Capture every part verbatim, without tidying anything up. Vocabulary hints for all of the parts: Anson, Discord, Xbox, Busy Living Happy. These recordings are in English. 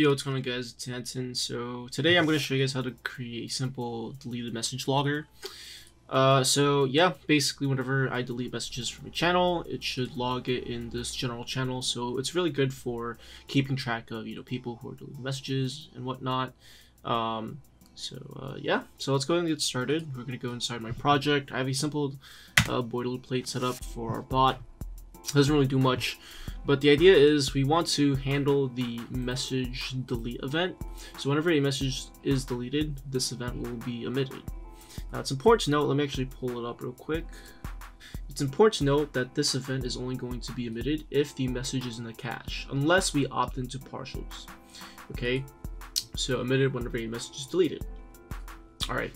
Yo, what's going on guys, it's Anson. So today I'm going to show you guys how to create a simple deleted message logger. Uh, so yeah, basically whenever I delete messages from a channel, it should log it in this general channel. So it's really good for keeping track of, you know, people who are deleting messages and whatnot. Um, so uh, yeah, so let's go ahead and get started. We're going to go inside my project. I have a simple uh, boilerplate set up for our bot. It doesn't really do much. But the idea is we want to handle the message delete event. So whenever a message is deleted, this event will be emitted. Now it's important to note, let me actually pull it up real quick. It's important to note that this event is only going to be emitted if the message is in the cache, unless we opt into partials. Okay, so emitted whenever a message is deleted. All right,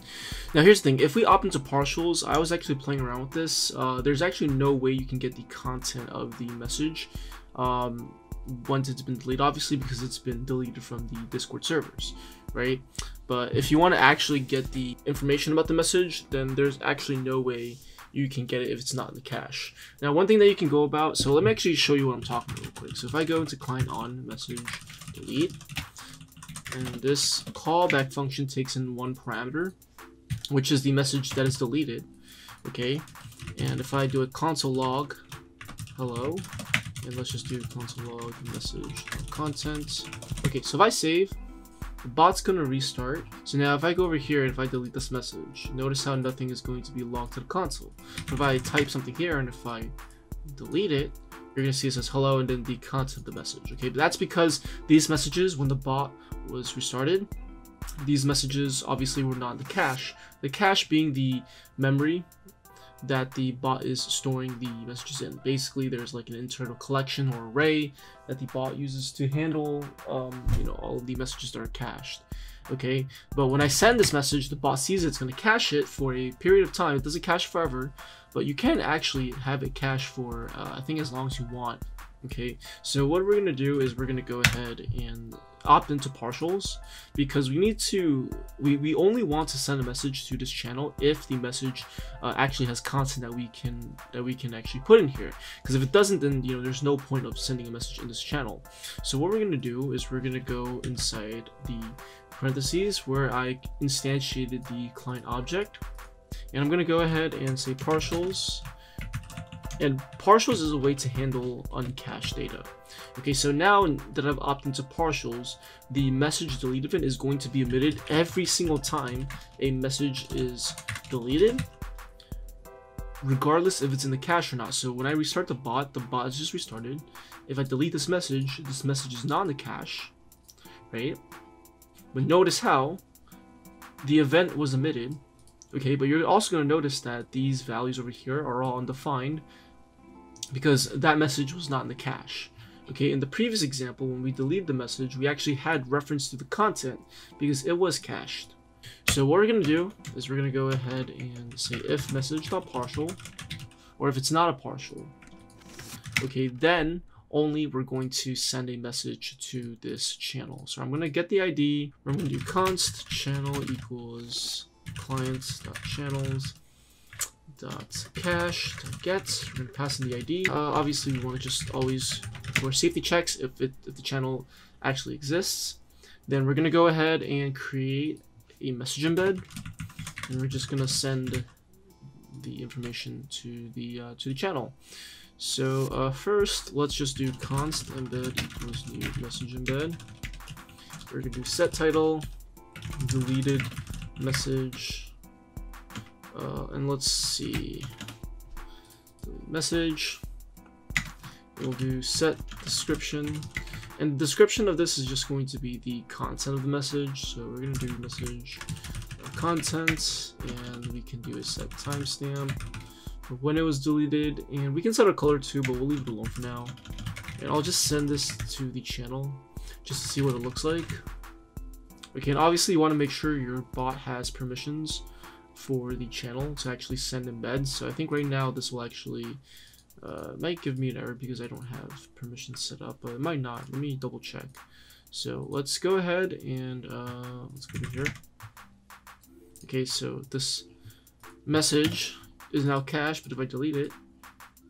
now here's the thing. If we opt into partials, I was actually playing around with this. Uh, there's actually no way you can get the content of the message um, once it's been deleted, obviously, because it's been deleted from the Discord servers, right? But if you want to actually get the information about the message, then there's actually no way you can get it if it's not in the cache. Now, one thing that you can go about, so let me actually show you what I'm talking about real quick. So if I go into client on message delete, and this callback function takes in one parameter, which is the message that is deleted. Okay, and if I do a console log hello, and let's just do console log message content. Okay, so if I save, the bot's gonna restart. So now if I go over here and if I delete this message, notice how nothing is going to be logged to the console. If I type something here and if I delete it, you're gonna see it says hello and then the content of the message. Okay, but that's because these messages, when the bot was restarted, these messages obviously were not in the cache. The cache being the memory that the bot is storing the messages in. Basically, there's like an internal collection or array that the bot uses to handle, um, you know, all of the messages that are cached. Okay, but when I send this message, the bot sees it, it's going to cache it for a period of time. It doesn't cache forever, but you can actually have it cache for, uh, I think, as long as you want. Okay, so what we're going to do is we're going to go ahead and opt into partials, because we need to, we, we only want to send a message to this channel if the message uh, actually has content that we can that we can actually put in here, because if it doesn't, then, you know, there's no point of sending a message in this channel. So what we're going to do is we're going to go inside the parentheses where I instantiated the client object, and I'm going to go ahead and say partials. And partials is a way to handle uncached data. Okay, so now that I've opted into partials, the message delete event is going to be emitted every single time a message is deleted, regardless if it's in the cache or not. So when I restart the bot, the bot is just restarted. If I delete this message, this message is not in the cache, right? But notice how the event was emitted. Okay, but you're also going to notice that these values over here are all undefined, because that message was not in the cache. Okay, in the previous example, when we deleted the message, we actually had reference to the content because it was cached. So what we're going to do is we're going to go ahead and say if message.partial, or if it's not a partial, okay, then only we're going to send a message to this channel. So I'm going to get the I D, we're going to do const channel equals clients.channels.cache.get. We're going to pass in the I D. Uh, obviously, we want to just always for safety checks, if, it, if the channel actually exists. Then we're going to go ahead and create a message embed, and we're just going to send the information to the uh, to the channel. So uh, first, let's just do const embed equals new message embed. We're going to do set title deleted message, uh, and let's see, message, we'll do set description, and the description of this is just going to be the content of the message. So we're going to do message content, and we can do a set timestamp for when it was deleted, and we can set a color too, but we'll leave it alone for now, and I'll just send this to the channel just to see what it looks like. Okay, and obviously you want to make sure your bot has permissions for the channel to actually send embeds. So I think right now this will actually, uh, might give me an error because I don't have permissions set up, but it might not. Let me double check. So let's go ahead and uh, let's go to here. Okay, so this message is now cached, but if I delete it,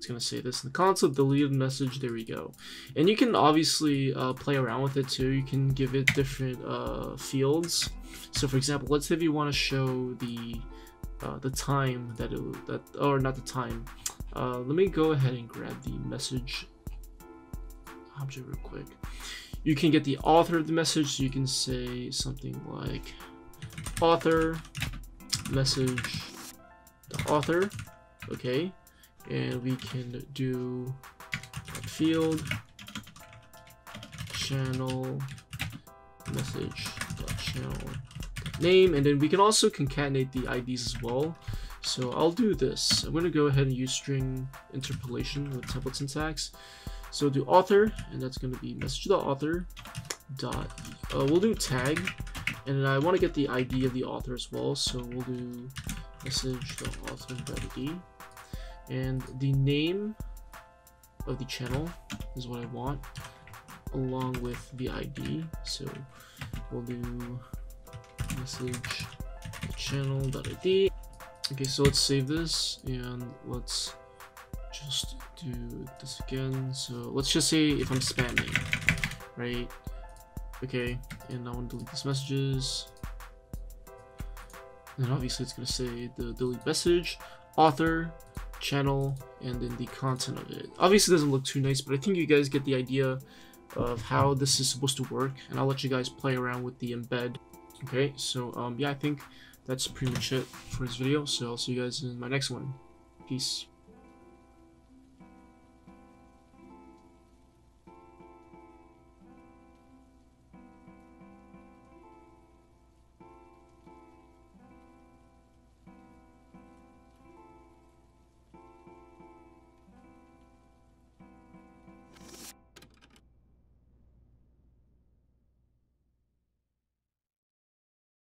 It's going to say this in the console, deleted message, there we go. And you can obviously uh, play around with it too. You can give it different uh, fields. So for example, let's say if you want to show the uh, the time that it, that or not the time. Uh, let me go ahead and grab the message object real quick. You can get the author of the message. You can say something like author message the author, okay, and we can do field channel message channel name, and then we can also concatenate the I Ds as well. So I'll do this. I'm going to go ahead and use string interpolation with template syntax. So do author, and that's going to be message the author dot. Uh, we'll do tag, and then I want to get the I D of the author as well. So we'll do message the author dot I D, and the name of the channel is what I want, along with the I D. So we'll do message the channel dot I D. Okay, so let's save this and let's just do this again. So let's just say if I'm spamming, right? Okay, and I want to delete these messages. And obviously it's going to say the delete message, author, channel, and then the content of it. Obviously it doesn't look too nice, but I think you guys get the idea of how this is supposed to work. And I'll let you guys play around with the embed. Okay, so um, yeah, I think that's pretty much it for this video. So I'll see you guys in my next one. Peace.